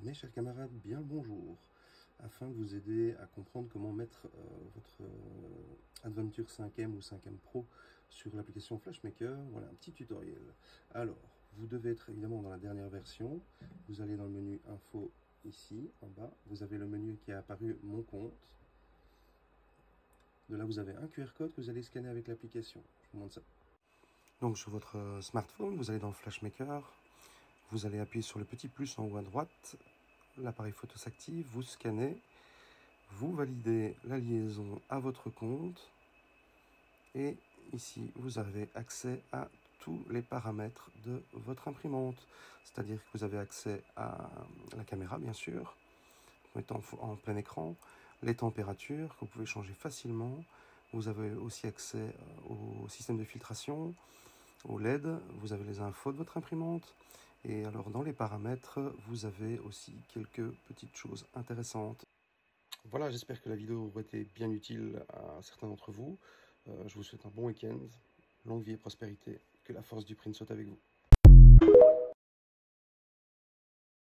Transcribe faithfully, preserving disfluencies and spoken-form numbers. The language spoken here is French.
Mes chers camarades, bien le bonjour. Afin de vous aider à comprendre comment mettre euh, votre euh, Adventure cinq M ou cinq M Pro sur l'application FlashMaker, voilà un petit tutoriel. Alors, vous devez être évidemment dans la dernière version. Vous allez dans le menu Info ici, en bas. Vous avez le menu qui est apparu Mon compte. De là, vous avez un Q R code que vous allez scanner avec l'application. Je vous montre ça. Donc, sur votre smartphone, vous allez dans FlashMaker. Vous allez appuyer sur le petit plus en haut à droite. L'appareil photo s'active, vous scannez, vous validez la liaison à votre compte et ici vous avez accès à tous les paramètres de votre imprimante, c'est-à-dire que vous avez accès à la caméra bien sûr, en étant en plein écran, les températures que vous pouvez changer facilement, vous avez aussi accès au système de filtration, au L E D, vous avez les infos de votre imprimante. Et alors dans les paramètres, vous avez aussi quelques petites choses intéressantes. Voilà, j'espère que la vidéo aura été bien utile à certains d'entre vous. Euh, je vous souhaite un bon week-end, longue vie et prospérité. Que la force du print saute avec vous.